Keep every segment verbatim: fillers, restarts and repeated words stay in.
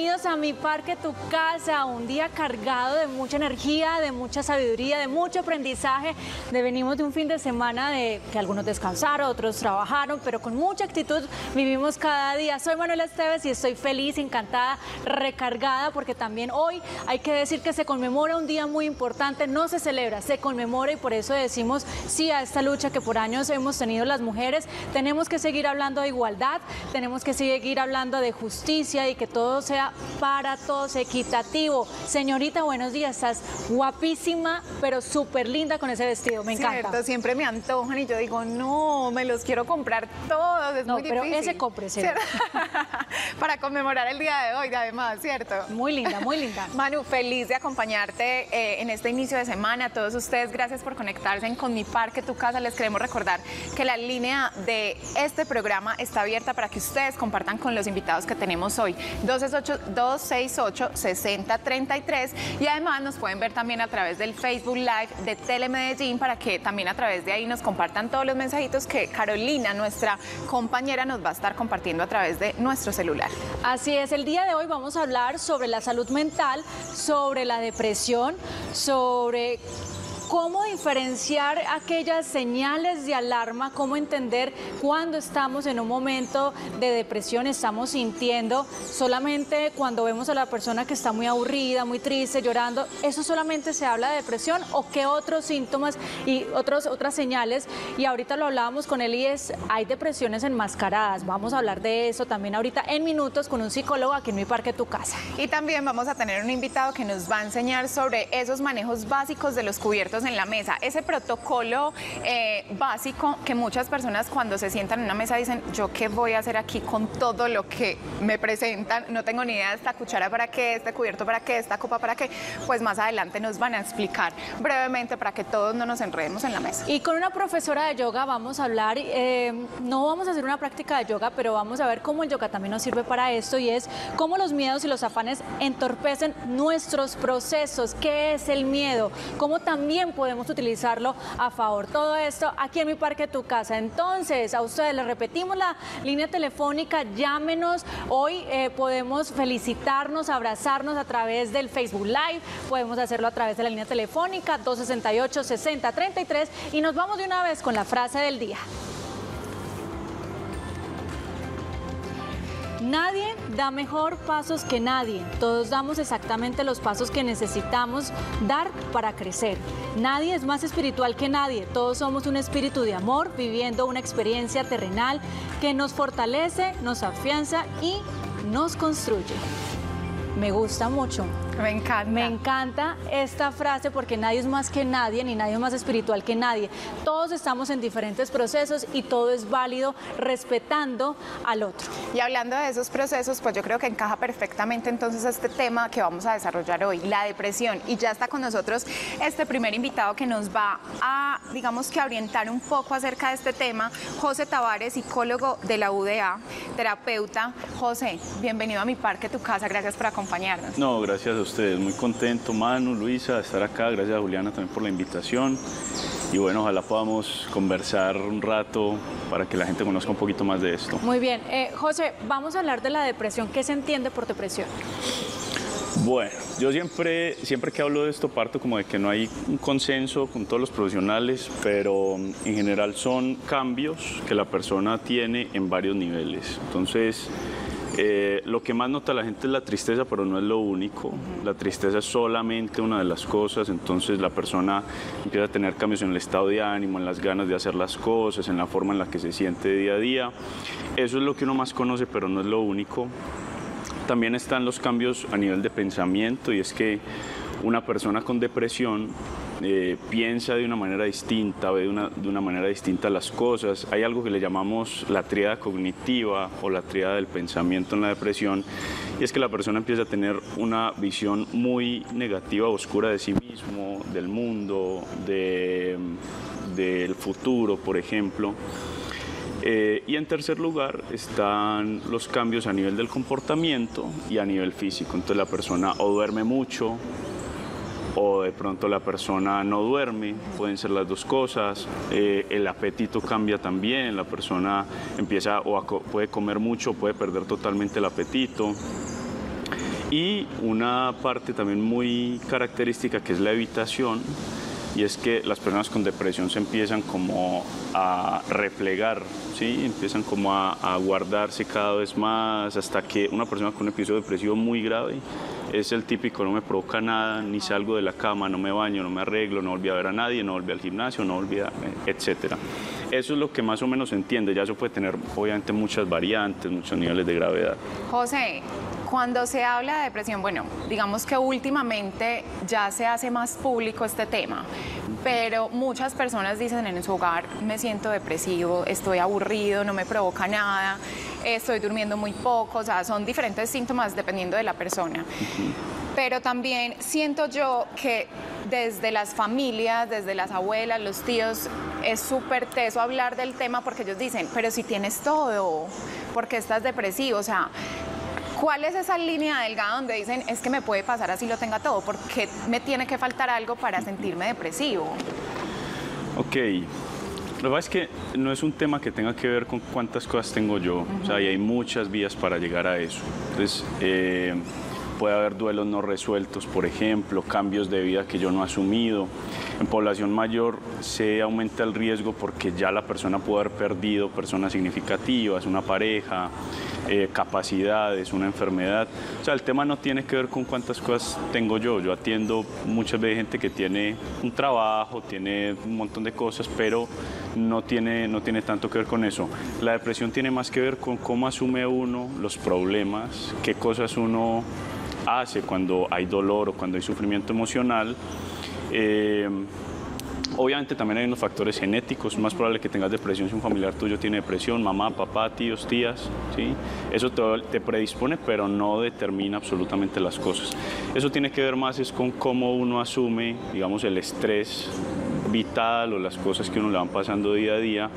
bienvenidos a Mi Parque, tu casa, un día cargado de mucha energía, de mucha sabiduría, de mucho aprendizaje. De venimos de un fin de semana de que algunos descansaron, otros trabajaron, pero con mucha actitud vivimos cada día. Soy Manuela Esteves y estoy feliz, encantada, recargada, porque también hoy hay que decir que se conmemora un día muy importante, no se celebra, se conmemora, y por eso decimos sí a esta lucha que por años hemos tenido las mujeres. Tenemos que seguir hablando de igualdad, tenemos que seguir hablando de justicia y que todo sea para todos, equitativo. Señorita, buenos días, estás guapísima, pero súper linda con ese vestido, me encanta. Cierto, siempre me antojan y yo digo, no, me los quiero comprar todos, es no, muy difícil. No, pero ese cómprese. Para conmemorar el día de hoy, además, ¿cierto? Muy linda, muy linda. Manu, feliz de acompañarte eh, en este inicio de semana. A todos ustedes, gracias por conectarse con Mi Parque, tu casa. Les queremos recordar que la línea de este programa está abierta para que ustedes compartan con los invitados que tenemos hoy, dos seis ocho, sesenta treinta y tres, y además nos pueden ver también a través del Facebook Live de Telemedellín para que también a través de ahí nos compartan todos los mensajitos que Carolina, nuestra compañera, nos va a estar compartiendo a través de nuestro celular. Así es, el día de hoy vamos a hablar sobre la salud mental, sobre la depresión, sobre cómo diferenciar aquellas señales de alarma, cómo entender cuando estamos en un momento de depresión, estamos sintiendo solamente cuando vemos a la persona que está muy aburrida, muy triste, llorando. ¿Eso solamente se habla de depresión o qué otros síntomas y otros, otras señales? Y ahorita lo hablábamos con él y es, hay depresiones enmascaradas. Vamos a hablar de eso también ahorita en minutos con un psicólogo aquí en Mi Parque, tu casa. Y también vamos a tener un invitado que nos va a enseñar sobre esos manejos básicos de los cubiertos en la mesa, ese protocolo eh, básico que muchas personas cuando se sientan en una mesa dicen, yo qué voy a hacer aquí con todo lo que me presentan, no tengo ni idea de esta cuchara para qué, este cubierto para qué, esta copa para qué. Pues más adelante nos van a explicar brevemente para que todos no nos enredemos en la mesa. Y con una profesora de yoga vamos a hablar, eh, no vamos a hacer una práctica de yoga, pero vamos a ver cómo el yoga también nos sirve para esto, y es cómo los miedos y los afanes entorpecen nuestros procesos. ¿Qué es el miedo? ¿Cómo también podemos utilizarlo a favor? Todo esto aquí en Mi Parque, tu casa. Entonces, a ustedes les repetimos la línea telefónica, llámenos. Hoy eh, podemos felicitarnos, abrazarnos a través del Facebook Live, podemos hacerlo a través de la línea telefónica dos sesenta y ocho, sesenta treinta y tres, y nos vamos de una vez con la frase del día. Nadie da mejor pasos que nadie. Todos damos exactamente los pasos que necesitamos dar para crecer. Nadie es más espiritual que nadie. Todos somos un espíritu de amor viviendo una experiencia terrenal que nos fortalece, nos afianza y nos construye. Me gusta mucho. Me encanta. Me encanta esta frase, porque nadie es más que nadie, ni nadie es más espiritual que nadie. Todos estamos en diferentes procesos y todo es válido, respetando al otro. Y hablando de esos procesos, pues yo creo que encaja perfectamente entonces este tema que vamos a desarrollar hoy, la depresión. Y ya está con nosotros este primer invitado que nos va a, digamos que orientar un poco acerca de este tema, José Tavares, psicólogo de la U D A, terapeuta. José, bienvenido a Mi Parque, tu casa, gracias por acompañarnos. No, gracias a ustedes, muy contento, Manu, Luisa, de estar acá, gracias a Juliana también por la invitación, y bueno, ojalá podamos conversar un rato para que la gente conozca un poquito más de esto. Muy bien, eh, José, vamos a hablar de la depresión. ¿Qué se entiende por depresión? Bueno, yo siempre, siempre que hablo de esto parto como de que no hay un consenso con todos los profesionales, pero en general son cambios que la persona tiene en varios niveles. Entonces, Eh, lo que más nota la gente es la tristeza, pero no es lo único. La tristeza es solamente una de las cosas. Entonces la persona empieza a tener cambios en el estado de ánimo, en las ganas de hacer las cosas, en la forma en la que se siente día a día. Eso es lo que uno más conoce, pero no es lo único. También están los cambios a nivel de pensamiento, y es que una persona con depresión Eh, piensa de una manera distinta, ve de una, de una manera distinta las cosas. Hay algo que le llamamos la tríada cognitiva o la tríada del pensamiento en la depresión, y es que la persona empieza a tener una visión muy negativa, oscura de sí mismo, del mundo, de, del futuro, por ejemplo. Eh, y en tercer lugar están los cambios a nivel del comportamiento y a nivel físico. Entonces la persona o duerme mucho, o de pronto la persona no duerme, pueden ser las dos cosas. Eh, el apetito cambia también, la persona empieza o a co- puede comer mucho, puede perder totalmente el apetito. Y una parte también muy característica que es la evitación, y es que las personas con depresión se empiezan como a replegar, ¿sí? Empiezan como a, a guardarse cada vez más, hasta que una persona con un episodio depresivo muy grave es el típico no me provoca nada, ni salgo de la cama, no me baño, no me arreglo, no volví a ver a nadie, no volví al gimnasio, no volví a... etcétera. Eso es lo que más o menos se entiende, ya eso puede tener obviamente muchas variantes, muchos niveles de gravedad. José, cuando se habla de depresión, bueno, digamos que últimamente ya se hace más público este tema, pero muchas personas dicen en su hogar, me siento depresivo, estoy aburrido, no me provoca nada, estoy durmiendo muy poco, o sea, son diferentes síntomas dependiendo de la persona. Uh-huh. Pero también siento yo que desde las familias, desde las abuelas, los tíos, es súper teso hablar del tema porque ellos dicen, pero si tienes todo, ¿por qué estás depresivo? O sea, ¿cuál es esa línea delgada donde dicen, es que me puede pasar así lo tenga todo? ¿Por qué me tiene que faltar algo para sentirme depresivo? Ok, lo que pasa es que no es un tema que tenga que ver con cuántas cosas tengo yo. Uh-huh. O sea, y hay muchas vías para llegar a eso. Entonces, eh, puede haber duelos no resueltos, por ejemplo, cambios de vida que yo no he asumido. En población mayor se aumenta el riesgo porque ya la persona puede haber perdido personas significativas, una pareja, eh, capacidades, una enfermedad. O sea, el tema no tiene que ver con cuántas cosas tengo yo. Yo atiendo muchas veces gente que tiene un trabajo, tiene un montón de cosas, pero no tiene, no tiene tanto que ver con eso. La depresión tiene más que ver con cómo asume uno los problemas, qué cosas uno hace cuando hay dolor o cuando hay sufrimiento emocional. Eh, obviamente también hay unos factores genéticos, más probable que tengas depresión si un familiar tuyo tiene depresión, mamá, papá, tíos, tías, ¿sí? Eso te, te predispone, pero no determina absolutamente las cosas. Eso tiene que ver más es con cómo uno asume, digamos, el estrés vital o las cosas que uno le van pasando día a día,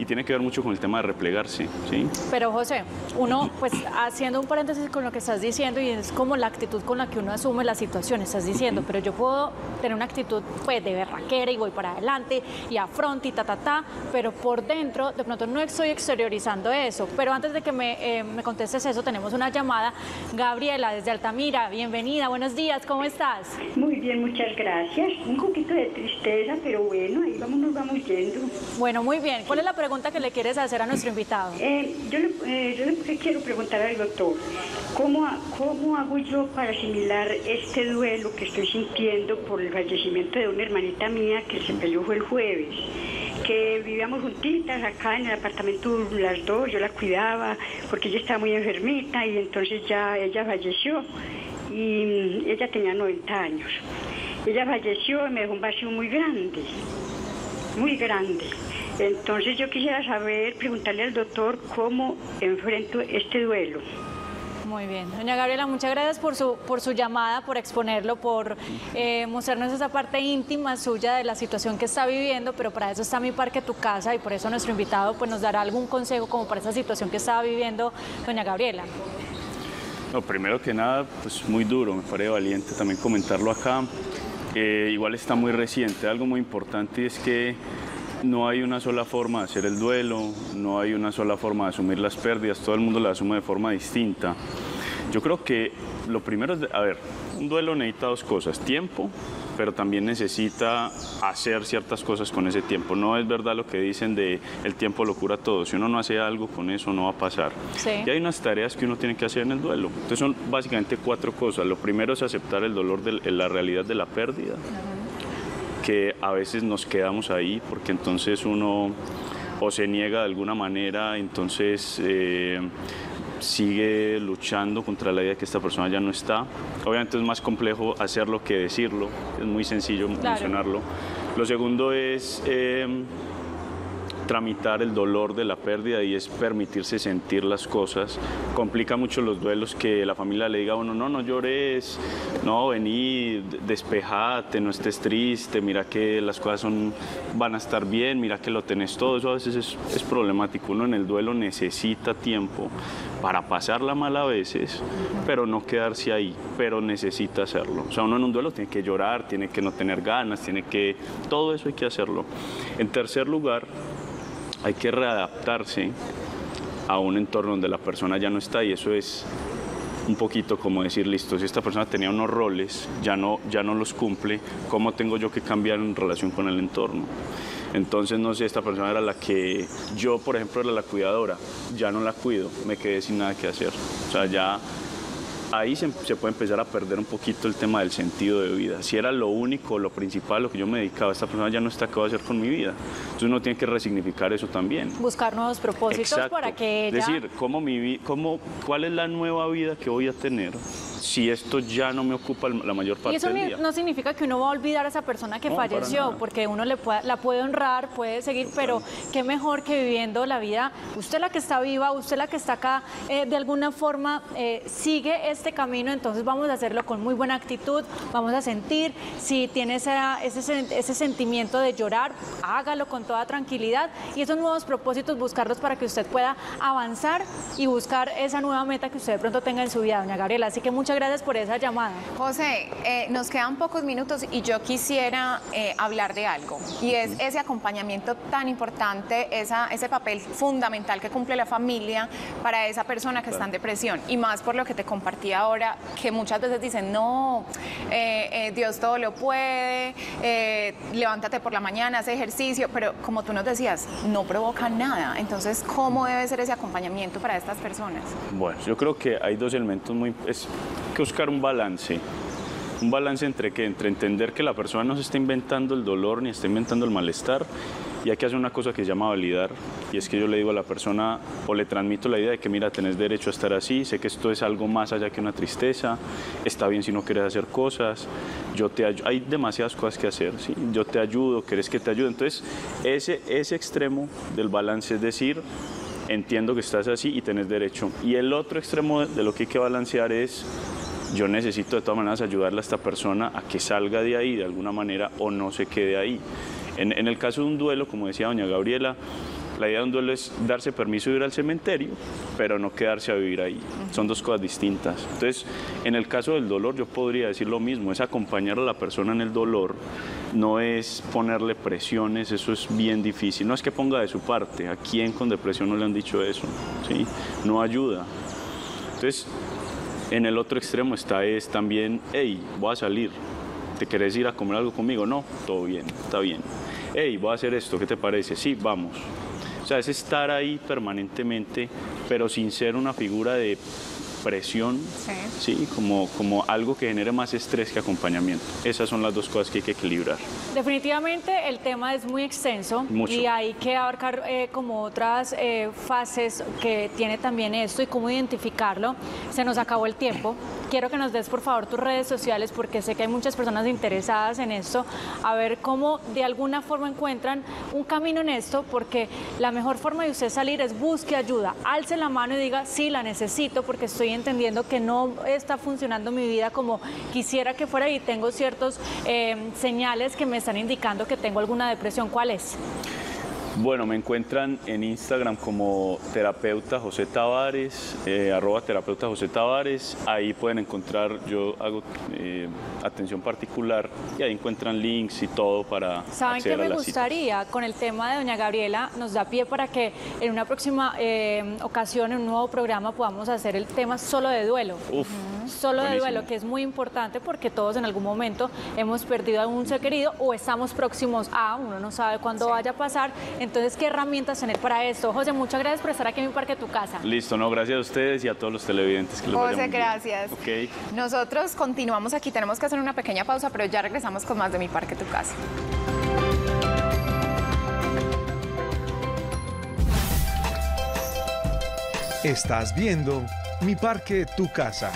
y tiene que ver mucho con el tema de replegarse, ¿sí? Pero José, uno, pues haciendo un paréntesis con lo que estás diciendo, y es como la actitud con la que uno asume la situación, estás diciendo, uh-huh. pero yo puedo tener una actitud pues de berraquera y voy para adelante y afronto y ta ta ta, pero por dentro de pronto no estoy exteriorizando eso. Pero antes de que me, eh, me contestes eso, tenemos una llamada. Gabriela desde Altamira, bienvenida, buenos días, ¿cómo estás? Muy bien, muchas gracias, un poquito de tristeza, pero bueno, ahí vamos, nos vamos yendo. Bueno, muy bien. ¿Cuál es la pregunta que le quieres hacer a nuestro invitado? Eh, yo, le, eh, yo le quiero preguntar al doctor, ¿cómo, ¿cómo hago yo para asimilar este duelo que estoy sintiendo por el fallecimiento de una hermanita mía que se peleó fue el jueves? Que vivíamos juntitas acá en el apartamento las dos, yo la cuidaba porque ella estaba muy enfermita y entonces ya ella falleció y ella tenía noventa años. Ella falleció y me dejó un vacío muy grande, muy grande. Entonces yo quisiera saber, preguntarle al doctor cómo enfrento este duelo. Muy bien. Doña Gabriela, muchas gracias por su, por su llamada, por exponerlo, por eh, mostrarnos esa parte íntima suya de la situación que está viviendo, pero para eso está Mi Parque, Tu Casa, y por eso nuestro invitado pues, nos dará algún consejo como para esa situación que estaba viviendo doña Gabriela. No, primero que nada, pues muy duro, me parece valiente también comentarlo acá. Eh, igual está muy reciente. Algo muy importante es que no hay una sola forma de hacer el duelo, no hay una sola forma de asumir las pérdidas, todo el mundo las asume de forma distinta. Yo creo que lo primero es, a ver, un duelo necesita dos cosas, tiempo, pero también necesita hacer ciertas cosas con ese tiempo. No es verdad lo que dicen de el tiempo lo cura todo. Si uno no hace algo con eso, no va a pasar. Sí. Y hay unas tareas que uno tiene que hacer en el duelo. Entonces son básicamente cuatro cosas. Lo primero es aceptar el dolor de la realidad de la pérdida, uh-huh. que a veces nos quedamos ahí porque entonces uno o se niega de alguna manera, entonces eh, sigue luchando contra la idea de que esta persona ya no está. Obviamente es más complejo hacerlo que decirlo, es muy sencillo claro. mencionarlo. Lo segundo es eh, tramitar el dolor de la pérdida, y es permitirse sentir las cosas. Complica mucho los duelos que la familia le diga a uno, no, no llores, no, vení, despejate, no estés triste, mira que las cosas son, van a estar bien, mira que lo tenés todo. Eso a veces es, es problemático. Uno en el duelo necesita tiempo para pasarla mal a veces, pero no quedarse ahí, pero necesita hacerlo. O sea, uno en un duelo tiene que llorar, tiene que no tener ganas, tiene que... todo eso hay que hacerlo. En tercer lugar, hay que readaptarse a un entorno donde la persona ya no está, y eso es un poquito como decir, listo, si esta persona tenía unos roles, ya no, ya no los cumple, ¿cómo tengo yo que cambiar en relación con el entorno? Entonces, no sé, esta persona era la que, yo por ejemplo era la cuidadora, ya no la cuido, me quedé sin nada que hacer. O sea, ya ahí se, se puede empezar a perder un poquito el tema del sentido de vida. Si era lo único, lo principal, lo que yo me dedicaba, esta persona ya no está, ¿qué va a hacer con mi vida? Entonces uno tiene que resignificar eso también. Buscar nuevos propósitos. Exacto. Para que ella... Es decir, ¿cómo mi, cómo, ¿cuál es la nueva vida que voy a tener? Si esto ya no me ocupa la mayor parte del día. Y eso no significa que uno va a olvidar a esa persona que no, falleció, porque uno le puede, la puede honrar, puede seguir, pero qué mejor que viviendo la vida, usted la que está viva, usted la que está acá, eh, de alguna forma eh, sigue este camino, entonces vamos a hacerlo con muy buena actitud, vamos a sentir, si tiene esa, ese, ese sentimiento de llorar, hágalo con toda tranquilidad, y esos nuevos propósitos, buscarlos para que usted pueda avanzar y buscar esa nueva meta que usted de pronto tenga en su vida, doña Gabriela, así que muchas Muchas gracias por esa llamada. José, eh, nos quedan pocos minutos y yo quisiera eh, hablar de algo, y es ese acompañamiento tan importante, esa, ese papel fundamental que cumple la familia para esa persona que claro. está en depresión, y más por lo que te compartí ahora, que muchas veces dicen, no, eh, eh, Dios todo lo puede, eh, levántate por la mañana, haz ejercicio, pero como tú nos decías, no provoca nada, entonces, ¿cómo debe ser ese acompañamiento para estas personas? Bueno, yo creo que hay dos elementos muy... Es... que buscar un balance, un balance entre, que, entre entender que la persona no se está inventando el dolor ni está inventando el malestar, y hay que hacer una cosa que se llama validar, y es que yo le digo a la persona o le transmito la idea de que mira, tenés derecho a estar así, sé que esto es algo más allá que una tristeza, está bien si no quieres hacer cosas, yo te ayudo, hay demasiadas cosas que hacer, ¿sí? Yo te ayudo, querés que te ayude, entonces ese, ese extremo del balance es decir, entiendo que estás así y tenés derecho. Y el otro extremo de lo que hay que balancear es, yo necesito de todas maneras ayudarle a esta persona a que salga de ahí de alguna manera o no se quede ahí. En, en el caso de un duelo, como decía doña Gabriela, la idea de un duelo es darse permiso de ir al cementerio, pero no quedarse a vivir ahí. Son dos cosas distintas. Entonces, en el caso del dolor, yo podría decir lo mismo, es acompañar a la persona en el dolor, no es ponerle presiones, eso es bien difícil. No es que ponga de su parte, ¿a quién con depresión no le han dicho eso? ¿Sí? No ayuda. Entonces, en el otro extremo está es también, hey, voy a salir, ¿te querés ir a comer algo conmigo? No, todo bien, está bien. Hey, voy a hacer esto, ¿qué te parece? Sí, vamos. O sea, es estar ahí permanentemente, pero sin ser una figura de presión, sí. ¿sí? Como, como algo que genere más estrés que acompañamiento. Esas son las dos cosas que hay que equilibrar. Definitivamente el tema es muy extenso. Mucho. Y hay que abarcar eh, como otras eh, fases que tiene también esto y cómo identificarlo. Se nos acabó el tiempo. Quiero que nos des por favor tus redes sociales, porque sé que hay muchas personas interesadas en esto, a ver cómo de alguna forma encuentran un camino en esto, porque la mejor forma de usted salir es busque ayuda, alce la mano y diga sí, la necesito porque estoy entendiendo que no está funcionando mi vida como quisiera que fuera y tengo ciertos eh, señales que me están indicando que tengo alguna depresión. ¿Cuál es? Bueno, me encuentran en Instagram como terapeuta José Tavares, eh, arroba terapeuta José Tavares. Ahí pueden encontrar, yo hago eh, atención particular y ahí encuentran links y todo para ¿Saben qué me gustaría? Citas. Con el tema de doña Gabriela nos da pie para que en una próxima eh, ocasión, en un nuevo programa, podamos hacer el tema solo de duelo. Uf. Solo Buenísimo. De duelo, que es muy importante porque todos en algún momento hemos perdido a un ser querido o estamos próximos a, uno no sabe cuándo sí. vaya a pasar, entonces qué herramientas tener para esto. José, muchas gracias por estar aquí en Mi Parque Tu Casa. Listo, no, gracias a ustedes y a todos los televidentes. Que José, gracias. Okay. Nosotros continuamos aquí, tenemos que hacer una pequeña pausa, pero ya regresamos con más de Mi Parque Tu Casa. Estás viendo Mi Parque Tu Casa.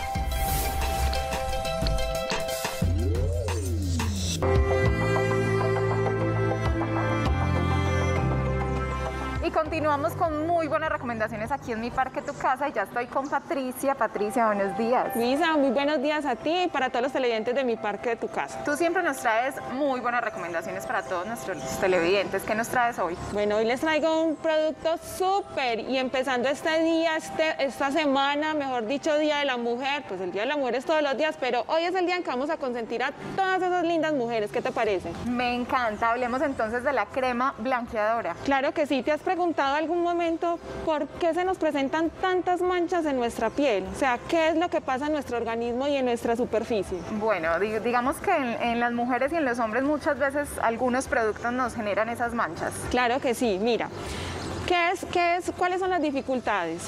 Continuamos con muy buenas recomendaciones aquí en Mi Parque Tu Casa y ya estoy con Patricia. Patricia, buenos días. Lisa, muy buenos días a ti y para todos los televidentes de Mi Parque Tu Casa. Tú siempre nos traes muy buenas recomendaciones para todos nuestros televidentes. ¿Qué nos traes hoy? Bueno, hoy les traigo un producto súper y empezando este día, este, esta semana, mejor dicho, Día de la Mujer. Pues el Día de la Mujer es todos los días, pero hoy es el día en que vamos a consentir a todas esas lindas mujeres. ¿Qué te parece? Me encanta. Hablemos entonces de la crema blanqueadora. Claro que sí. ¿Te has preguntado preguntado algún momento por qué se nos presentan tantas manchas en nuestra piel, o sea, ¿qué es lo que pasa en nuestro organismo y en nuestra superficie? Bueno, digamos que en, en las mujeres y en los hombres muchas veces algunos productos nos generan esas manchas. Claro que sí, mira, ¿qué es, qué es, ¿cuáles son las dificultades?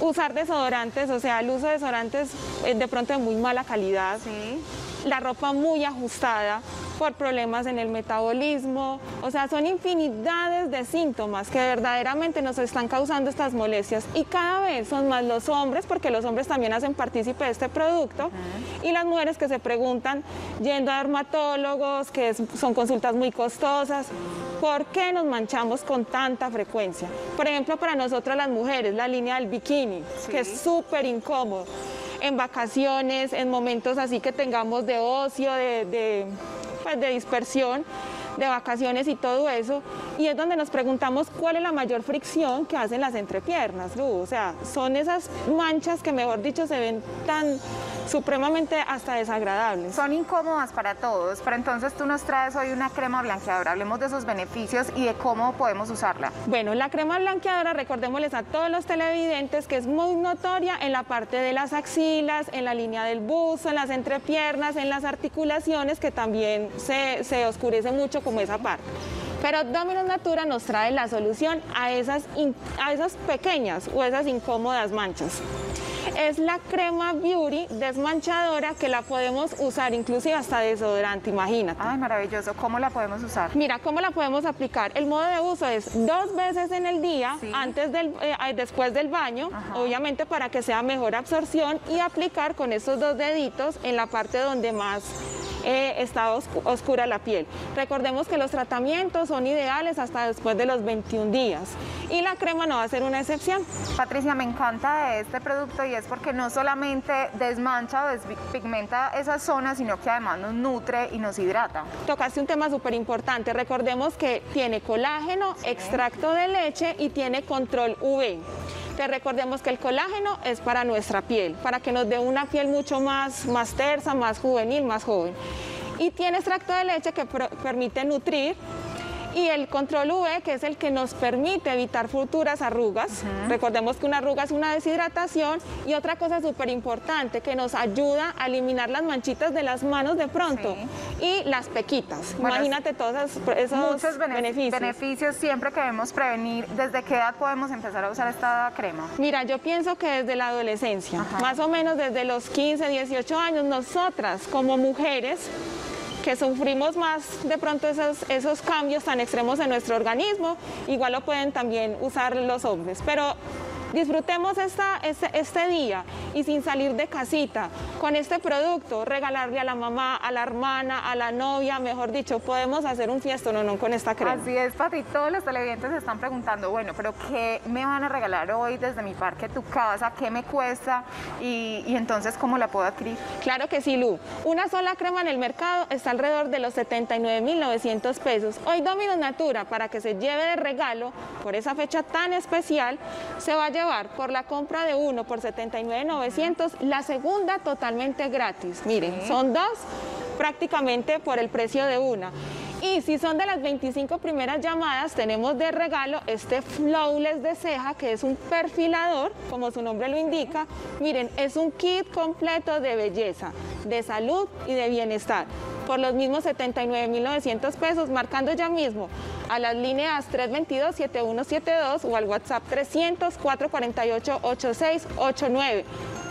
Usar desodorantes, o sea, el uso de desodorantes de pronto de muy mala calidad, sí. La ropa muy ajustada por problemas en el metabolismo, o sea, son infinidades de síntomas que verdaderamente nos están causando estas molestias y cada vez son más los hombres, porque los hombres también hacen partícipe de este producto, uh-huh. Y las mujeres que se preguntan, yendo a dermatólogos, que es, son consultas muy costosas, ¿por qué nos manchamos con tanta frecuencia? Por ejemplo, para nosotras las mujeres, la línea del bikini, sí. Que es súper incómodo, en vacaciones, en momentos así que tengamos de ocio, de... de Pues de dispersión, de vacaciones y todo eso, y es donde nos preguntamos cuál es la mayor fricción que hacen las entrepiernas, Lu, o sea, son esas manchas que mejor dicho se ven tan supremamente hasta desagradables. Son incómodas para todos, pero entonces tú nos traes hoy una crema blanqueadora, hablemos de sus beneficios y de cómo podemos usarla. Bueno, la crema blanqueadora, recordémosles a todos los televidentes que es muy notoria en la parte de las axilas, en la línea del busto, en las entrepiernas, en las articulaciones que también Se, se oscurece mucho como esa parte, pero Dominus Natura nos trae la solución a esas, in, a esas pequeñas o esas incómodas manchas. Es la crema Beauty desmanchadora que la podemos usar inclusive hasta desodorante, imagínate. Ay, maravilloso. ¿Cómo la podemos usar? Mira, ¿cómo la podemos aplicar? El modo de uso es dos veces en el día, sí. antes del, eh, después del baño, ajá. Obviamente para que sea mejor absorción, y aplicar con estos dos deditos en la parte donde más eh, está oscu oscura la piel. Recordemos que los tratamientos son ideales hasta después de los veintiún días y la crema no va a ser una excepción. Patricia, me encanta este producto y es porque no solamente desmancha o despigmenta esas zonas, sino que además nos nutre y nos hidrata. Tocaste un tema súper importante, recordemos que tiene colágeno, sí. extracto de leche y tiene control U V. Te recordemos que el colágeno es para nuestra piel, para que nos dé una piel mucho más, más tersa, más juvenil, más joven. Y tiene extracto de leche que permite nutrir, y el control U V, que es el que nos permite evitar futuras arrugas. Uh-huh. Recordemos que una arruga es una deshidratación, y otra cosa súper importante, que nos ayuda a eliminar las manchitas de las manos de pronto, sí. y las pequitas. Bueno, imagínate todos esos muchos bene beneficios. beneficios siempre que debemos prevenir. ¿Desde qué edad podemos empezar a usar esta crema? Mira, yo pienso que desde la adolescencia, ajá. más o menos desde los quince, dieciocho años, nosotras como mujeres, que sufrimos más de pronto esos, esos cambios tan extremos en nuestro organismo, igual lo pueden también usar los hombres, pero disfrutemos esta, este, este día y sin salir de casita, con este producto, regalarle a la mamá, a la hermana, a la novia, mejor dicho, podemos hacer un fiestón, no, no, con esta crema. Así es, Pati, todos los televidentes se están preguntando, bueno, pero ¿qué me van a regalar hoy desde mi parque a tu casa? ¿Qué me cuesta? Y, y entonces, ¿cómo la puedo adquirir? Claro que sí, Lu. Una sola crema en el mercado está alrededor de los setenta y nueve mil novecientos pesos. Hoy Dominus Natura, para que se lleve de regalo, por esa fecha tan especial, se va a llevar por la compra de uno por setenta y nueve mil novecientos, la segunda totalmente gratis. Miren, sí. son dos prácticamente por el precio de una. Y si son de las veinticinco primeras llamadas, tenemos de regalo este flawless de ceja, que es un perfilador, como su nombre lo indica. Miren, es un kit completo de belleza, de salud y de bienestar, por los mismos setenta y nueve mil novecientos pesos, marcando ya mismo a las líneas tres dos dos, siete uno siete dos o al WhatsApp trescientos, cuatrocientos cuarenta y ocho, ochenta y seis ochenta y nueve.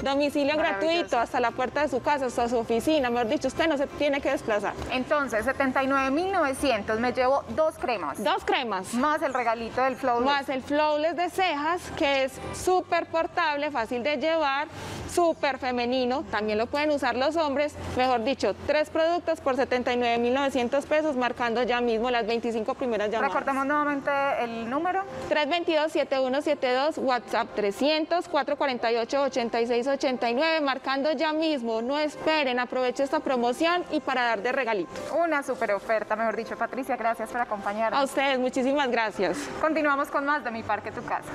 Domicilio gratuito hasta la puerta de su casa, hasta su oficina, mejor dicho, usted no se tiene que desplazar. Entonces, setenta y nueve mil novecientos, me llevo dos cremas. Dos cremas. Más el regalito del flawless. Más el flawless de cejas, que es súper portable, fácil de llevar, súper femenino, también lo pueden usar los hombres, mejor dicho, tres productos por setenta y nueve mil novecientos pesos, marcando ya mismo las veinticinco primeras llamadas. Recordemos nuevamente el número. tres dos dos, siete uno siete dos, WhatsApp trescientos, cuatrocientos cuarenta y ocho, ochenta y seis ochenta y nueve, marcando ya mismo, no esperen, aproveche esta promoción y para dar de regalito. Una super oferta, mejor dicho. Patricia, gracias por acompañarnos. A ustedes, muchísimas gracias. Continuamos con más de Mi Parque, Tu Casa.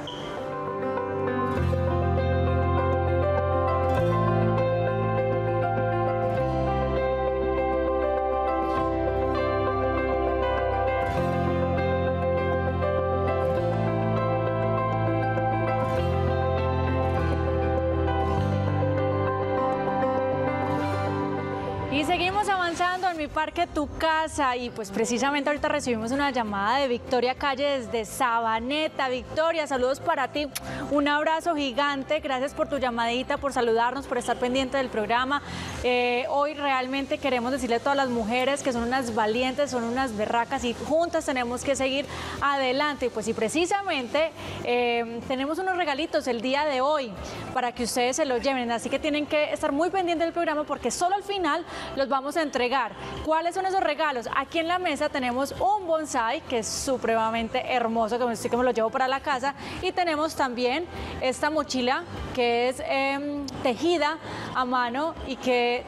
seguimos avanzando en Mi Parque, Tu Casa, y pues precisamente ahorita recibimos una llamada de Victoria Calle desde Sabaneta. Victoria, saludos para ti, un abrazo gigante, gracias por tu llamadita, por saludarnos, por estar pendiente del programa. Eh, hoy realmente queremos decirle a todas las mujeres que son unas valientes, son unas berracas y juntas tenemos que seguir adelante. Y pues y precisamente eh, tenemos unos regalitos el día de hoy para que ustedes se los lleven, así que tienen que estar muy pendientes del programa porque solo al final los vamos a entregar. ¿Cuáles son esos regalos? Aquí en la mesa tenemos un bonsai que es supremamente hermoso, que me, que me lo llevo para la casa, y tenemos también esta mochila que es eh, tejida a mano y que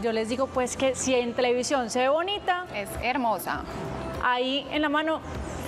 yo les digo pues que si en televisión se ve bonita, es hermosa, ahí en la mano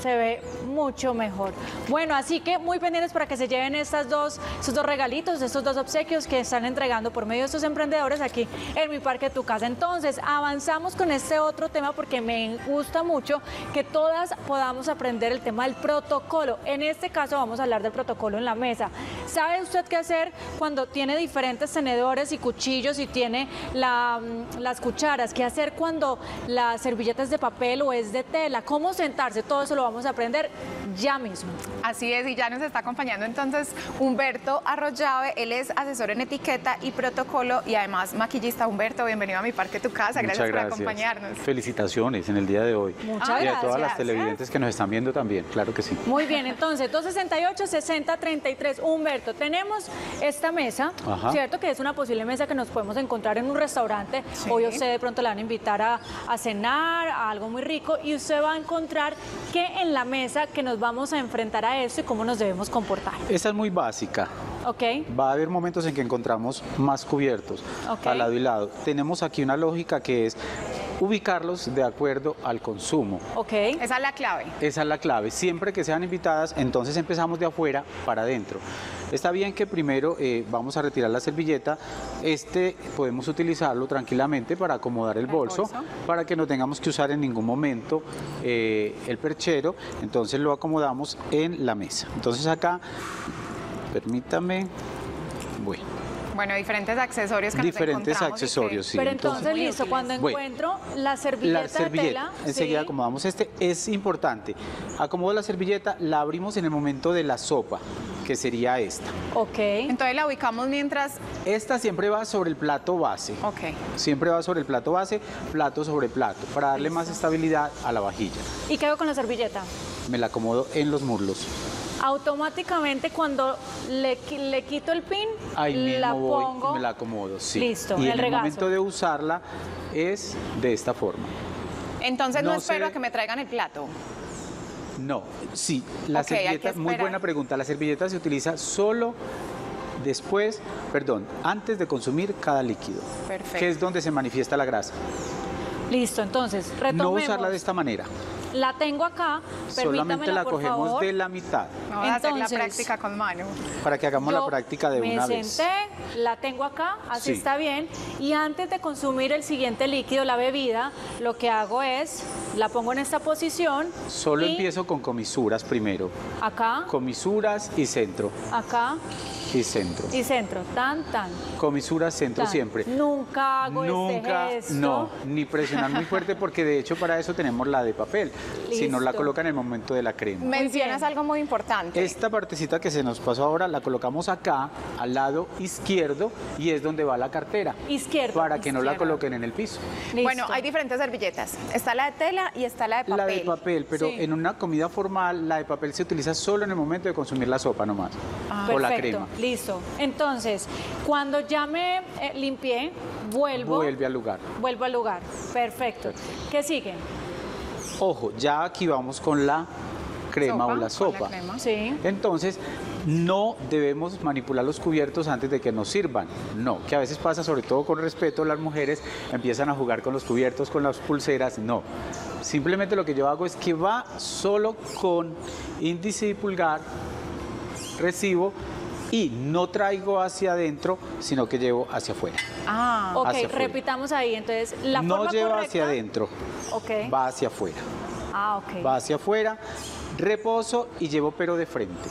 se ve mucho mejor. Bueno, así que muy pendientes para que se lleven estas dos, estos dos regalitos, estos dos obsequios que están entregando por medio de estos emprendedores aquí en Mi Parque, Tu Casa. Entonces, avanzamos con este otro tema porque me gusta mucho que todas podamos aprender el tema del protocolo. En este caso vamos a hablar del protocolo en la mesa. ¿Sabe usted qué hacer cuando tiene diferentes tenedores y cuchillos y tiene la, las cucharas? ¿Qué hacer cuando las servilletas de papel o es de tela? ¿Cómo sentarse? Todo eso lo vamos a aprender ya mismo. Así es, y ya nos está acompañando entonces Humberto Arroyave, él es asesor en etiqueta y protocolo y además maquillista. Humberto, bienvenido a Mi Parque, Tu Casa, gracias, gracias por acompañarnos. Felicitaciones en el día de hoy. Muchas gracias. Y a todas las televidentes que nos están viendo también, claro que sí. Muy bien, entonces, dos sesenta y ocho, sesenta, treinta y tres. Humberto, tenemos esta mesa, ajá, ¿cierto? Que es una posible mesa que nos podemos encontrar en un restaurante. Sí. Hoy usted de pronto la van a invitar a, a cenar, a algo muy rico, y usted va a encontrar que en la mesa que nos vamos a enfrentar a esto y cómo nos debemos comportar. Esta es muy básica. Okay. Va a haber momentos en que encontramos más cubiertos, okay, al lado y lado. Tenemos aquí una lógica que es ubicarlos de acuerdo al consumo. Ok. Esa es la clave. Esa es la clave. Siempre que sean invitadas, entonces empezamos de afuera para adentro. Está bien que primero eh, vamos a retirar la servilleta. Este podemos utilizarlo tranquilamente para acomodar el, el bolso, bolso, para que no tengamos que usar en ningún momento eh, el perchero. Entonces lo acomodamos en la mesa. Entonces acá, permítame, voy. Bueno, diferentes accesorios que Diferentes nos accesorios, que... sí. Pero entonces, entonces listo, cuando bueno, encuentro la servilleta, la servilleta de tela... Enseguida, sí, acomodamos este, es importante. Acomodo la servilleta, la abrimos en el momento de la sopa, que sería esta. Ok. Entonces la ubicamos mientras... Esta siempre va sobre el plato base. Ok. Siempre va sobre el plato base, plato sobre plato, para darle listo, más estabilidad a la vajilla. ¿Y qué hago con la servilleta? Me la acomodo en los muslos. Automáticamente cuando le, le quito el pin, ahí mismo la voy, pongo, me la acomodo, sí. Listo, y en el regazo. Momento de usarla es de esta forma. Entonces no, no espero se... a que me traigan el plato. No, sí, la okay, servilleta, muy buena pregunta, la servilleta se utiliza solo después, perdón, antes de consumir cada líquido, perfecto, que es donde se manifiesta la grasa. Listo, entonces retomemos. No usarla de esta manera. La tengo acá, solamente la cogemos, por favor, de la mitad. Vamos a hacer la práctica con mano. Para que hagamos la práctica de una vez. Me senté, la tengo acá, así está bien. Y antes de consumir el siguiente líquido, la bebida, lo que hago es, la pongo en esta posición. Solo empiezo con comisuras primero. Acá. Comisuras y centro. Acá. Y centro. Y centro, tan, tan. Comisuras, centro, tan, siempre. Nunca hago Nunca, este gesto. No, ni presionar muy fuerte porque de hecho para eso tenemos la de papel. Listo. Si no la colocan en el momento de la crema. Mencionas algo muy importante. Esta partecita que se nos pasó ahora la colocamos acá, al lado izquierdo, y es donde va la cartera. Izquierdo. Para que izquierdo. no la coloquen en el piso. Listo. Bueno, hay diferentes servilletas. Está la de tela y está la de papel. La de papel, pero sí, en una comida formal la de papel se utiliza solo en el momento de consumir la sopa nomás. Ah, o perfecto, la crema. Listo. Entonces, cuando ya me eh, limpié, vuelvo. Vuelve al lugar. Vuelvo al lugar. Perfecto. Perfecto. ¿Qué sigue? Ojo, ya aquí vamos con la crema sopa, o la sopa. La crema. Sí. Entonces, no debemos manipular los cubiertos antes de que nos sirvan. No, que a veces pasa, sobre todo con respeto, las mujeres empiezan a jugar con los cubiertos, con las pulseras. No. Simplemente lo que yo hago es que va solo con índice y pulgar, recibo, y no traigo hacia adentro, sino que llevo hacia afuera. Ah, ok, hacia afuera. Repitamos ahí, entonces, la forma correcta... No lleva hacia adentro, okay, va hacia afuera. Ah, ok. Va hacia afuera, reposo y llevo pero de frente.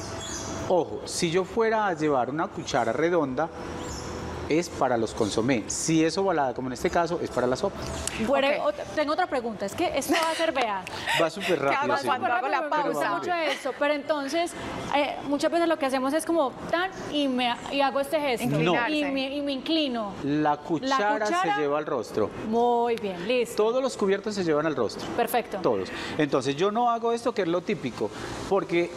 Ojo, si yo fuera a llevar una cuchara redonda, es para los consomés. Si es ovalada, como en este caso, es para la sopa. Bueno, okay. otra, tengo otra pregunta. Es que esto va a ser veado. Va súper rápido. Sí. Cuando hago la pausa. Me gusta mucho eso. Pero entonces, eh, muchas veces lo que hacemos es como tan y, me, y hago este gesto. No. Y, me, y me inclino. La cuchara, la cuchara se lleva al rostro. Muy bien, listo. Todos los cubiertos se llevan al rostro. Perfecto. Todos. Entonces, yo no hago esto, que es lo típico, porque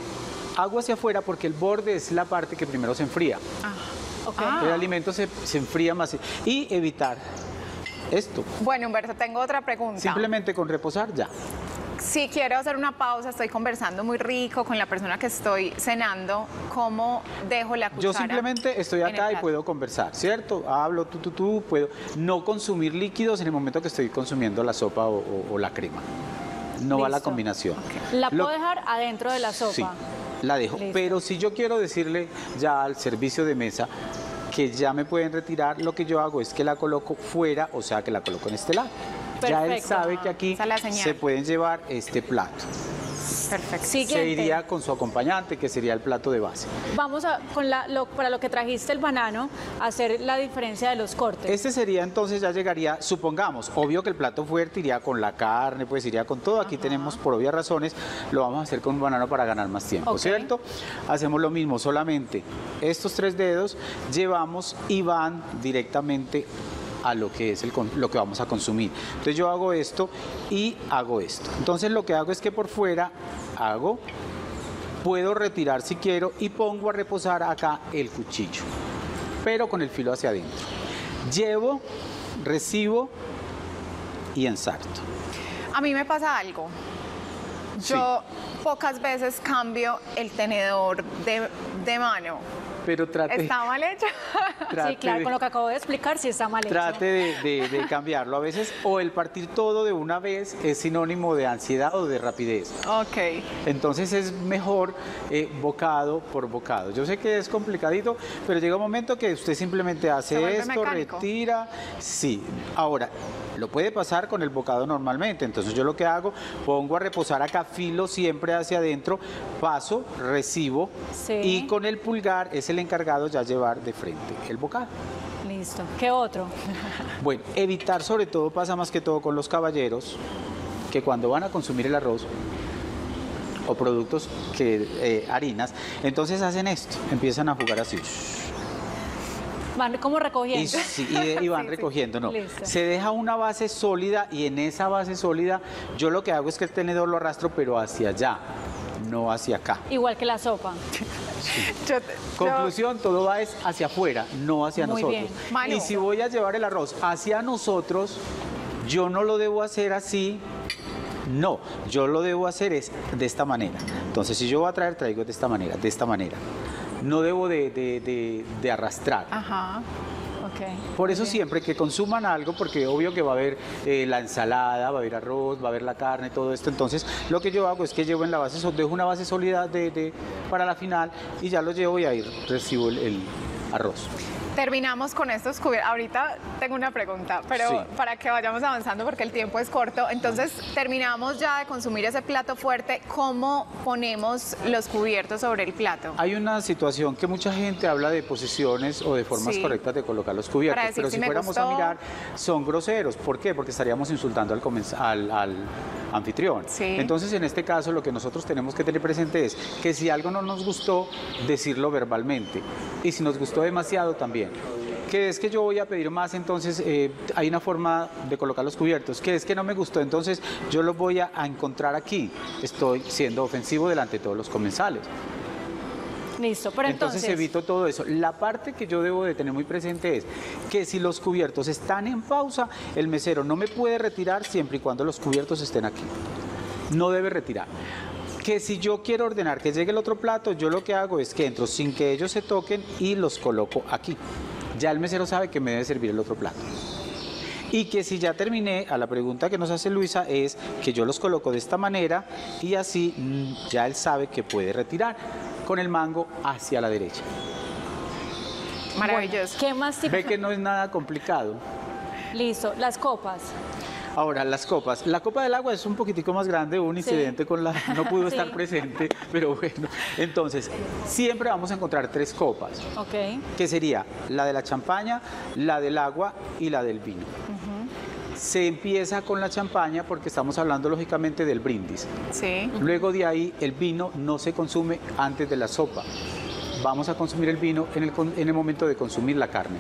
hago hacia afuera porque el borde es la parte que primero se enfría. Ah, okay. ah. El alimento se, se enfría más. Y evitar esto. Bueno, Humberto, tengo otra pregunta. Simplemente con reposar, ya. Si quiero hacer una pausa, estoy conversando muy rico con la persona que estoy cenando, ¿cómo dejo la cuchara? Yo simplemente estoy acá y puedo conversar, ¿cierto? Hablo, tú, tú, tú, puedo no consumir líquidos en el momento que estoy consumiendo la sopa o, o, o la crema. No Listo. va la combinación. Okay. ¿La puedo Lo... dejar adentro de la sopa? Sí, la dejo. Listo. Pero si yo quiero decirle ya al servicio de mesa que ya me pueden retirar, lo que yo hago es que la coloco fuera, o sea, que la coloco en este lado. Perfecto. Ya él sabe que aquí se pueden llevar este plato. Perfecto. Siguiente. Se iría con su acompañante, que sería el plato de base. Vamos a, con la, lo, para lo que trajiste el banano, hacer la diferencia de los cortes. Este sería, entonces, ya llegaría, supongamos, obvio que el plato fuerte iría con la carne, pues iría con todo. Aquí Ajá. tenemos, por obvias razones, lo vamos a hacer con un banano para ganar más tiempo, okay. ¿cierto? Hacemos lo mismo, solamente estos tres dedos llevamos y van directamente a lo que es el, lo que vamos a consumir. Entonces yo hago esto y hago esto. Entonces lo que hago es que por fuera hago, puedo retirar si quiero y pongo a reposar acá el cuchillo, pero con el filo hacia adentro. Llevo, recibo y ensarto. A mí me pasa algo. Yo sí. pocas veces cambio el tenedor de, de mano. Pero trate... ¿Está mal hecho? Sí, claro, de, con lo que acabo de explicar, sí está mal hecho. Trate de, de, de cambiarlo a veces, o el partir todo de una vez es sinónimo de ansiedad o de rapidez. Ok. Entonces es mejor eh, bocado por bocado. Yo sé que es complicadito, pero llega un momento que usted simplemente hace esto, mecánico. retira. Sí. Ahora, lo puede pasar con el bocado normalmente. Entonces yo lo que hago, pongo a reposar acá, filo siempre hacia adentro, paso, recibo, sí. y con el pulgar es el encargado ya llevar de frente el bocado. Listo. ¿Qué otro? Bueno, evitar, sobre todo, pasa más que todo con los caballeros, que cuando van a consumir el arroz o productos que eh, harinas, entonces hacen esto, empiezan a jugar así. Van como recogiendo. Y, sí, y, y van sí, recogiendo, sí. no. Listo. Se deja una base sólida y en esa base sólida yo lo que hago es que el tenedor lo arrastro, pero hacia allá, no hacia acá. Igual que la sopa. Sí. Yo, Conclusión, yo... todo va es hacia afuera, no hacia Muy nosotros. Bien. Manu, y si voy a llevar el arroz hacia nosotros, yo no lo debo hacer así, no, yo lo debo hacer es de esta manera. Entonces, si yo voy a traer, traigo de esta manera, de esta manera. No debo de, de, de, de arrastrar. Ajá. Okay. Por eso okay. siempre que consuman algo, porque obvio que va a haber eh, la ensalada, va a haber arroz, va a haber la carne, todo esto. Entonces, lo que yo hago es que llevo en la base, dejo una base sólida de, de, para la final y ya lo llevo y ahí recibo el, el arroz. Terminamos con estos cubiertos. Ahorita tengo una pregunta, pero sí. para que vayamos avanzando porque el tiempo es corto. Entonces, terminamos ya de consumir ese plato fuerte. ¿Cómo ponemos los cubiertos sobre el plato? Hay una situación que mucha gente habla de posiciones o de formas sí. correctas de colocar los cubiertos, pero si, si fuéramos gustó... a mirar, son groseros. ¿Por qué? Porque estaríamos insultando al, al, al anfitrión. Sí. Entonces, en este caso, lo que nosotros tenemos que tener presente es que si algo no nos gustó, decirlo verbalmente. Y si nos gustó demasiado, también. Que es que yo voy a pedir más, entonces eh, hay una forma de colocar los cubiertos, que es que no me gustó, entonces yo los voy a, a encontrar aquí. Estoy siendo ofensivo delante de todos los comensales. Listo, pero entonces... Entonces evito todo eso. La parte que yo debo de tener muy presente es que si los cubiertos están en pausa, el mesero no me puede retirar siempre y cuando los cubiertos estén aquí. No debe retirar. Que si yo quiero ordenar que llegue el otro plato, yo lo que hago es que entro sin que ellos se toquen y los coloco aquí. Ya el mesero sabe que me debe servir el otro plato. Y que si ya terminé, a la pregunta que nos hace Luisa es que yo los coloco de esta manera y así ya él sabe que puede retirar con el mango hacia la derecha. Maravilloso. Bueno, ¿qué más? Ve que no es nada complicado. Listo, las copas. Ahora, las copas. La copa del agua es un poquitico más grande, hubo un incidente sí. con la... No pudo sí. estar presente, pero bueno. Entonces, siempre vamos a encontrar tres copas. Ok. Que sería la de la champaña, la del agua y la del vino. Uh-huh. Se empieza con la champaña porque estamos hablando lógicamente del brindis. Sí. Luego de ahí, el vino no se consume antes de la sopa. Vamos a consumir el vino en el, en el momento de consumir la carne.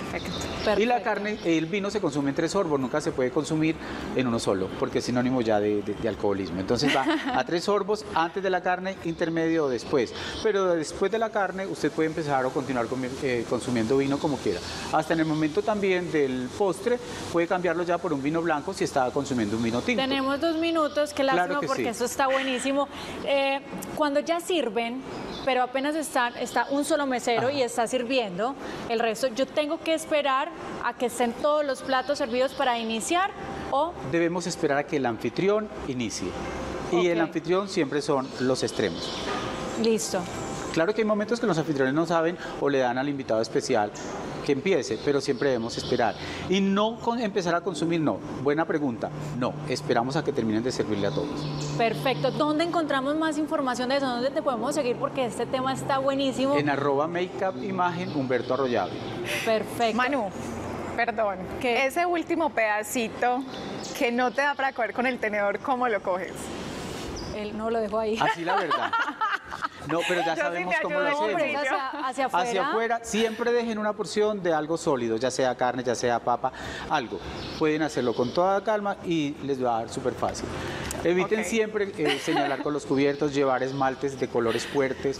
Perfecto. Perfecto. Y la carne, el vino se consume en tres sorbos, nunca se puede consumir en uno solo, porque es sinónimo ya de, de, de alcoholismo. Entonces va a tres sorbos antes de la carne, intermedio o después. Pero después de la carne usted puede empezar o continuar con, eh, consumiendo vino como quiera. Hasta en el momento también del postre puede cambiarlo ya por un vino blanco si está consumiendo un vino tinto. Tenemos dos minutos, qué lástima, claro que porque sí. eso está buenísimo. Eh, cuando ya sirven, pero apenas está, está un solo mesero Ajá. y está sirviendo el resto, yo tengo que esperar a que estén todos los platos servidos para iniciar o... Debemos esperar a que el anfitrión inicie. Okay. Y el anfitrión siempre son los extremos. Listo. Claro que hay momentos que los anfitriones no saben o le dan al invitado especial que empiece, pero siempre debemos esperar. Y no con empezar a consumir, no. Buena pregunta. No, esperamos a que terminen de servirle a todos. Perfecto. ¿Dónde encontramos más información de eso? ¿Dónde te podemos seguir? Porque este tema está buenísimo. En arroba makeup imagen Humberto Arroyave. Perfecto. Manu, perdón, ¿qué? Ese último pedacito que no te da para coger con el tenedor, ¿cómo lo coges? Él no lo dejó ahí. Así la verdad. No, pero ya Yo sabemos sí cómo lo hacemos. Hacia, hacia, afuera. hacia afuera, siempre dejen una porción de algo sólido, ya sea carne, ya sea papa, algo. Pueden hacerlo con toda calma y les va a dar súper fácil. Eviten okay. siempre eh, señalar con los cubiertos, llevar esmaltes de colores fuertes,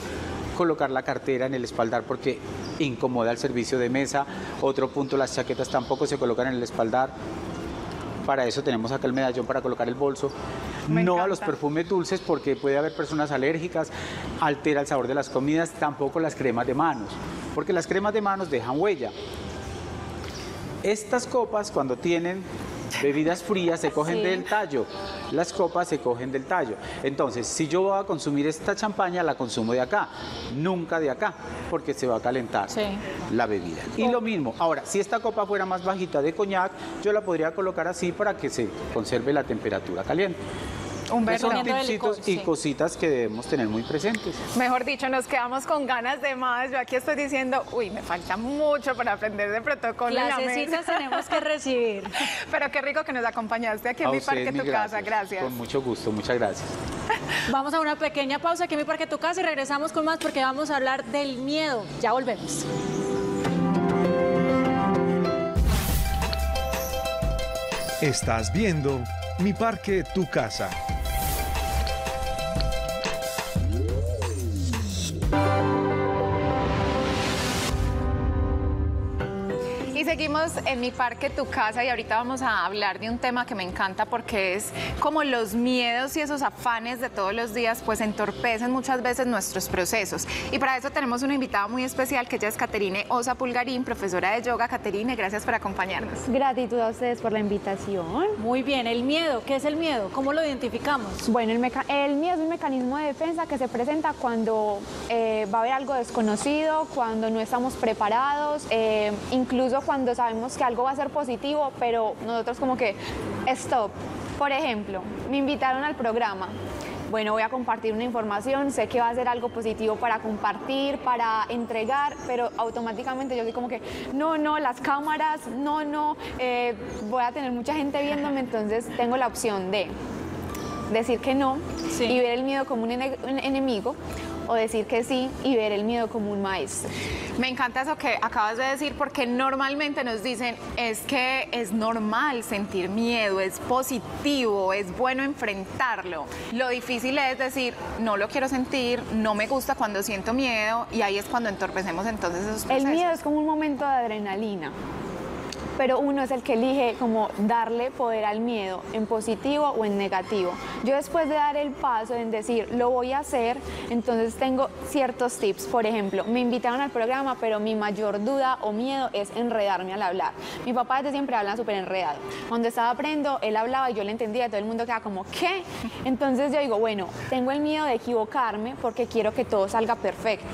colocar la cartera en el espaldar porque incomoda el servicio de mesa. Otro punto, las chaquetas tampoco se colocan en el espaldar. Para eso tenemos acá el medallón para colocar el bolso. Me no encanta. A los perfumes dulces porque puede haber personas alérgicas, altera el sabor de las comidas, tampoco las cremas de manos, porque las cremas de manos dejan huella. Estas copas cuando tienen bebidas frías se cogen sí. del tallo, las copas se cogen del tallo. Entonces, si yo voy a consumir esta champaña, la consumo de acá, nunca de acá, porque se va a calentar sí. la bebida. Y oh. lo mismo, ahora, si esta copa fuera más bajita de coñac, yo la podría colocar así para que se conserve la temperatura caliente. Humberto, son tipsitos y cositas que debemos tener muy presentes. Mejor dicho, nos quedamos con ganas de más. Yo aquí estoy diciendo, uy, me falta mucho para aprender de protocolo. Las cesitas tenemos que recibir. Pero qué rico que nos acompañaste aquí en Mi Parque Tu Casa. Gracias. Con mucho gusto, muchas gracias. Vamos a una pequeña pausa aquí en Mi Parque Tu Casa y regresamos con más porque vamos a hablar del miedo. Ya volvemos. Estás viendo Mi Parque Tu Casa. Seguimos en Mi Parque Tu Casa y ahorita vamos a hablar de un tema que me encanta porque es como los miedos y esos afanes de todos los días pues entorpecen muchas veces nuestros procesos. Y para eso tenemos una invitada muy especial que ella es Caterine Osa Pulgarín, profesora de yoga. Caterine, gracias por acompañarnos. Gratitud a ustedes por la invitación. Muy bien, el miedo, ¿qué es el miedo? ¿Cómo lo identificamos? Bueno, el, meca el miedo es un mecanismo de defensa que se presenta cuando eh, va a haber algo desconocido, cuando no estamos preparados, eh, incluso cuando cuando sabemos que algo va a ser positivo, pero nosotros como que, stop. Por ejemplo, me invitaron al programa. Bueno, voy a compartir una información, sé que va a ser algo positivo para compartir, para entregar, pero automáticamente yo soy como que, no, no, las cámaras, no, no, eh, voy a tener mucha gente viéndome, entonces tengo la opción de decir que no sí. y ver el miedo como un, ene un enemigo, o decir que sí y ver el miedo como un maestro. Me encanta eso que acabas de decir porque normalmente nos dicen es que es normal sentir miedo, es positivo, es bueno enfrentarlo. Lo difícil es decir no lo quiero sentir, no me gusta cuando siento miedo y ahí es cuando entorpecemos entonces esos procesos. El miedo es como un momento de adrenalina, pero uno es el que elige como darle poder al miedo, en positivo o en negativo. Yo después de dar el paso en decir, lo voy a hacer, entonces tengo ciertos tips. Por ejemplo, me invitaron al programa, pero mi mayor duda o miedo es enredarme al hablar. Mi papá desde siempre habla súper enredado. Cuando estaba aprendiendo, él hablaba y yo le entendía, todo el mundo quedaba como, ¿qué? Entonces yo digo, bueno, tengo el miedo de equivocarme porque quiero que todo salga perfecto.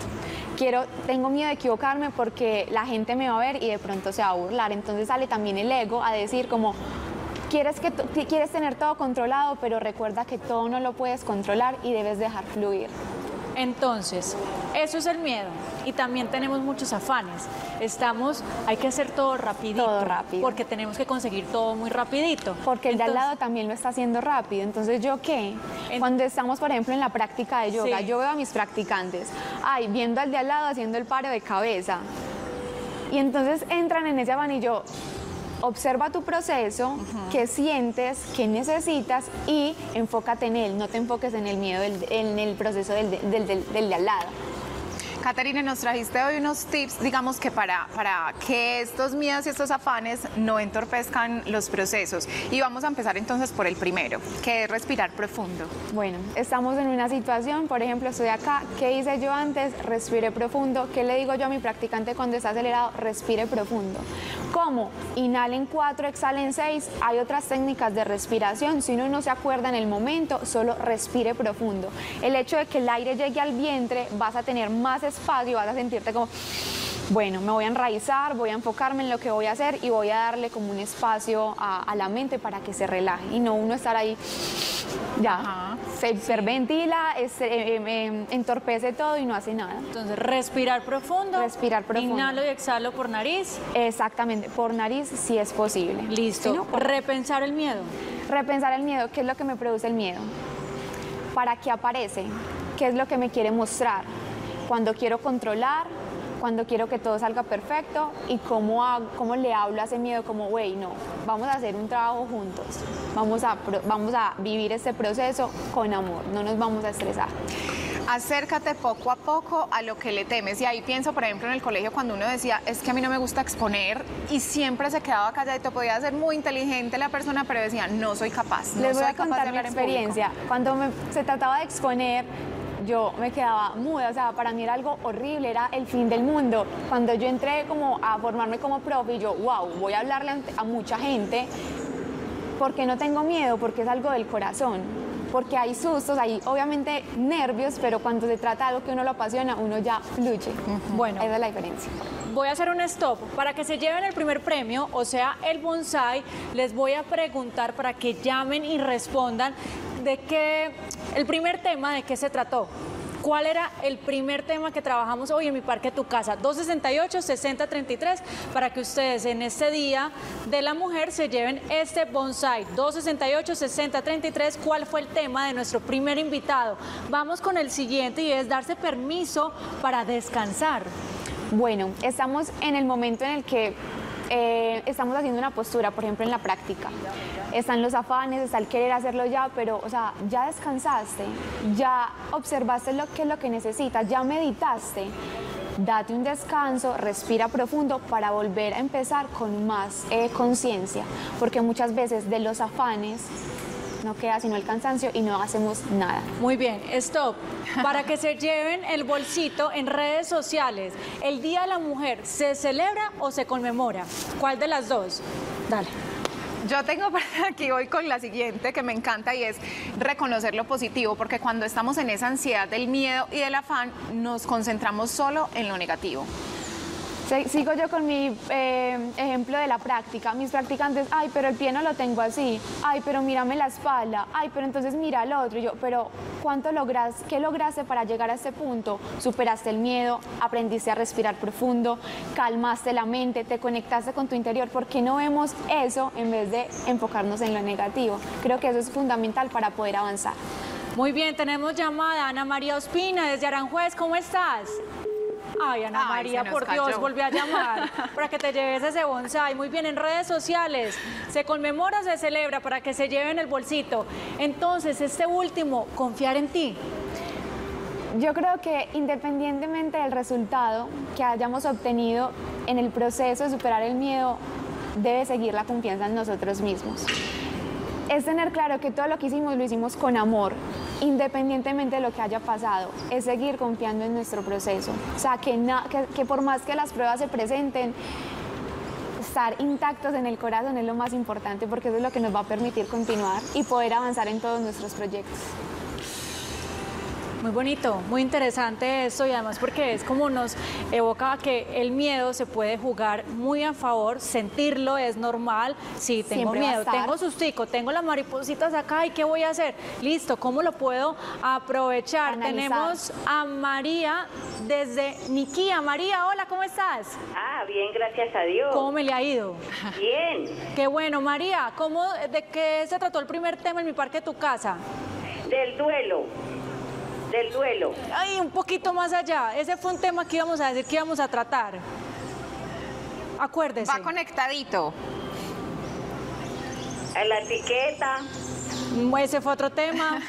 Quiero, tengo miedo de equivocarme porque la gente me va a ver y de pronto se va a burlar. Entonces sale también el ego a decir como, Quieres, que quieres tener todo controlado, pero recuerda que todo no lo puedes controlar y debes dejar fluir. Entonces, eso es el miedo, y también tenemos muchos afanes. Estamos, hay que hacer todo rapidito, todo rápido, porque tenemos que conseguir todo muy rapidito. Porque el entonces, de al lado también lo está haciendo rápido, entonces ¿yo qué? En, Cuando estamos, por ejemplo, en la práctica de yoga, sí. yo veo a mis practicantes, ay, viendo al de al lado haciendo el paro de cabeza, y entonces entran en ese afán y yo... Observa tu proceso, uh-huh. qué sientes, qué necesitas y enfócate en él, no te enfoques en el miedo, del, en el proceso del, del, del, del de al lado. Caterine, nos trajiste hoy unos tips, digamos que para, para que estos miedos y estos afanes no entorpezcan los procesos. Y vamos a empezar entonces por el primero, que es respirar profundo. Bueno, estamos en una situación, por ejemplo, estoy acá, ¿qué hice yo antes? Respire profundo. ¿Qué le digo yo a mi practicante cuando está acelerado? Respire profundo. ¿Cómo? Inhalen cuatro, exhalen seis. Hay otras técnicas de respiración. Si uno no se acuerda en el momento, solo respire profundo. El hecho de que el aire llegue al vientre, vas a tener más espacio, vas a sentirte como, bueno, me voy a enraizar, voy a enfocarme en lo que voy a hacer y voy a darle como un espacio a, a la mente para que se relaje y no uno estar ahí, ya, Ajá, se hiperventila, sí. eh, eh, entorpece todo y no hace nada. Entonces, respirar profundo, respirar profundo. Inhalo y exhalo por nariz. Exactamente, por nariz si es posible. Listo. Si no, por... Repensar el miedo. Repensar el miedo, ¿qué es lo que me produce el miedo? ¿Para qué aparece? ¿Qué es lo que me quiere mostrar? Cuando quiero controlar, cuando quiero que todo salga perfecto y cómo, hago, cómo le hablo a ese miedo, como, güey, no, vamos a hacer un trabajo juntos, vamos a, vamos a vivir este proceso con amor, no nos vamos a estresar. Acércate poco a poco a lo que le temes, y ahí pienso, por ejemplo, en el colegio cuando uno decía, es que a mí no me gusta exponer, y siempre se quedaba calladito, podía ser muy inteligente la persona, pero decía, no soy capaz, no soy capaz de hablar en público. Les voy a contar mi experiencia, cuando me, se trataba de exponer, yo me quedaba muda, o sea, para mí era algo horrible, era el fin del mundo. Cuando yo entré como a formarme como profe, yo, wow, voy a hablarle a mucha gente, porque no tengo miedo, porque es algo del corazón, porque hay sustos, hay obviamente nervios, pero cuando se trata de algo que uno lo apasiona, uno ya fluye. Bueno, esa es la diferencia. Voy a hacer un stop. Para que se lleven el primer premio, o sea, el bonsai, les voy a preguntar para que llamen y respondan de qué, el primer tema de qué se trató. ¿Cuál era el primer tema que trabajamos hoy en Mi Parque Tu Casa? dos sesenta y ocho, sesenta treinta y tres, para que ustedes en este Día de la Mujer se lleven este bonsai. dos sesenta y ocho, sesenta treinta y tres, ¿cuál fue el tema de nuestro primer invitado? Vamos con el siguiente, y es darse permiso para descansar. Bueno, estamos en el momento en el que eh, estamos haciendo una postura, por ejemplo, en la práctica. Están los afanes, está el querer hacerlo ya, pero, o sea, ya descansaste, ya observaste lo que es lo que necesitas, ya meditaste. Date un descanso, respira profundo para volver a empezar con más eh, conciencia, porque muchas veces de los afanes no queda sino el cansancio y no hacemos nada. Muy bien, stop. Para que se lleven el bolsito en redes sociales, ¿el Día de la Mujer se celebra o se conmemora? ¿Cuál de las dos? Dale. Yo tengo para aquí, voy con la siguiente que me encanta, y es reconocer lo positivo, porque cuando estamos en esa ansiedad del miedo y del afán, nos concentramos solo en lo negativo. Sigo yo con mi eh, ejemplo de la práctica. Mis practicantes, ay, pero el pie no lo tengo así, ay, pero mírame la espalda, ay, pero entonces mira al otro. Y yo, pero ¿cuánto logras, qué lograste para llegar a este punto? Superaste el miedo, aprendiste a respirar profundo, calmaste la mente, te conectaste con tu interior. ¿Por qué no vemos eso en vez de enfocarnos en lo negativo? Creo que eso es fundamental para poder avanzar. Muy bien, tenemos llamada. Ana María Ospina desde Aranjuez, ¿cómo estás? Ay, Ana Ay, María, por cayó. Dios, volví a llamar para que te lleves ese bonsai. Muy bien, en redes sociales, se conmemora, se celebra, para que se lleven el bolsito. Entonces, este último, confiar en ti. Yo creo que independientemente del resultado que hayamos obtenido en el proceso de superar el miedo, debe seguir la confianza en nosotros mismos. Es tener claro que todo lo que hicimos lo hicimos con amor, independientemente de lo que haya pasado, es seguir confiando en nuestro proceso. O sea, que, na, que, que por más que las pruebas se presenten, estar intactos en el corazón es lo más importante, porque eso es lo que nos va a permitir continuar y poder avanzar en todos nuestros proyectos. Muy bonito, muy interesante esto, y además porque es como nos evoca que el miedo se puede jugar muy a favor, sentirlo es normal. Si sí, tengo miedo, tengo sustico, tengo las maripositas acá, ¿y qué voy a hacer? Listo, ¿cómo lo puedo aprovechar? Analizar. Tenemos a María desde Niquía. María, hola, ¿cómo estás? Ah, bien, gracias a Dios. ¿Cómo me le ha ido? Bien. Qué bueno, María, ¿cómo, de qué se trató el primer tema en Mi Parque Tu Casa? Del duelo. Del duelo. Ay, un poquito más allá. Ese fue un tema que íbamos a decir que íbamos a tratar. Acuérdese. Va conectadito. A la etiqueta. Ese fue otro tema.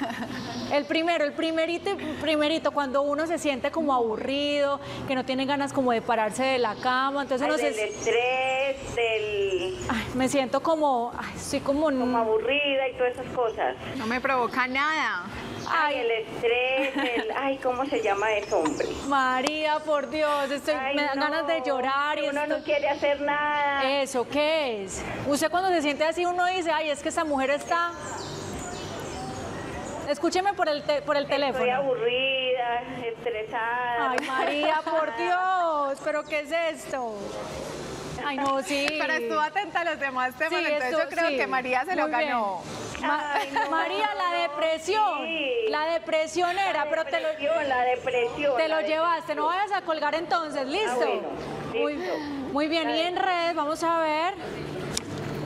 El primero, el primerito, primerito, cuando uno se siente como aburrido, que no tiene ganas como de pararse de la cama, entonces uno se... Del estrés, del... Ay, me siento como... Ay, estoy como... Como aburrida y todas esas cosas. No me provoca nada. Ay, ay, el estrés, el... Ay, ¿cómo se llama eso, hombre? María, por Dios, estoy... ay, me dan no, ganas de llorar. Y uno esto... no quiere hacer nada. ¿Eso qué es? Usted cuando se siente así, uno dice, ay, es que esa mujer está... Escúcheme por el, te por el teléfono. Estoy aburrida, estresada. Ay, María, por Dios, ¿pero qué es esto? Ay, no, sí. Pero estuvo atenta a los demás temas, sí, entonces esto, yo creo sí. que María se lo Muy ganó. Ma Ay, no, María, no, la depresión, sí. la depresión era, la pero depresión, te lo, la depresión, te lo la llevaste, depresión. No vayas a colgar entonces, ¿listo? Ah, bueno, listo. Muy, muy bien, la y en redes, vamos a ver...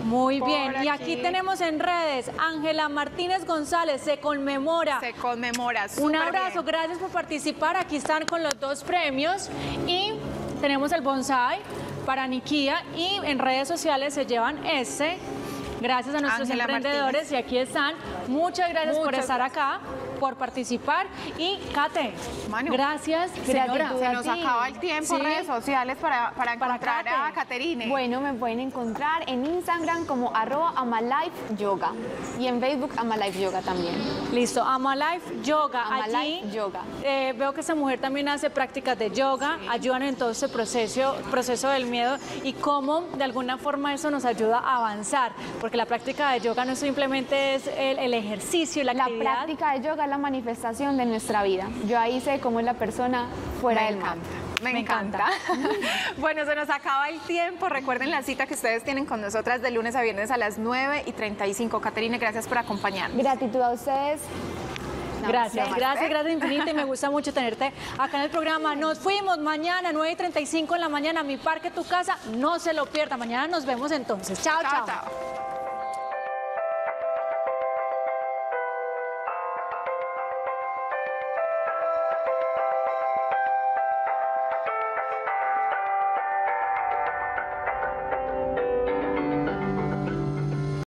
Muy Por bien, aquí. Y aquí tenemos en redes, Ángela Martínez González, se conmemora. Se conmemora, súper. Un abrazo, bien. Gracias por participar, aquí están con los dos premios y tenemos el bonsai para Niquía y en redes sociales se llevan este. Gracias a nuestros Angela emprendedores Martínez. Y aquí están. Muchas gracias Muchas por estar gracias. acá, por participar. Y Kate, Manu, gracias. Señora, se nos acaba el tiempo en sí. redes sociales para, para encontrar para a Caterine. Bueno, me pueden encontrar en Instagram como arroba amalifeyoga y en Facebook amalifeyoga también. Listo, amalifeyoga. Amalifeyoga. Eh, veo que esta mujer también hace prácticas de yoga, sí. ayudan en todo ese proceso, proceso del miedo y cómo de alguna forma eso nos ayuda a avanzar. Porque la práctica de yoga no simplemente es el, el ejercicio y la actividad. La práctica de yoga es la manifestación de nuestra vida. Yo ahí sé cómo es la persona fuera del mundo. Me, Me encanta. encanta. Bueno, se nos acaba el tiempo. Recuerden la cita que ustedes tienen con nosotras de lunes a viernes a las nueve y treinta y cinco. Caterine, gracias por acompañarnos. Gratitud a ustedes. No, gracias, sí, gracias, gracias infinita y me gusta mucho tenerte acá en el programa. Nos fuimos mañana, nueve y treinta y cinco en la mañana, Mi Parque, Tu Casa. No se lo pierda. Mañana nos vemos entonces. Chao, chao. chao. chao.